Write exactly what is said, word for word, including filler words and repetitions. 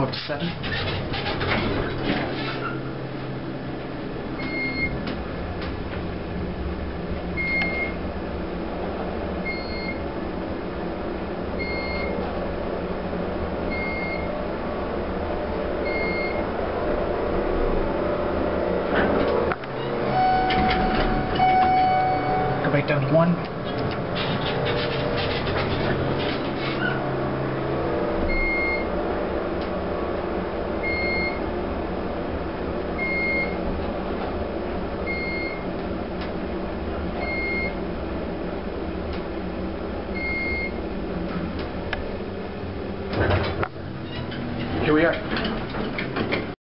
go up to seven. Down to one.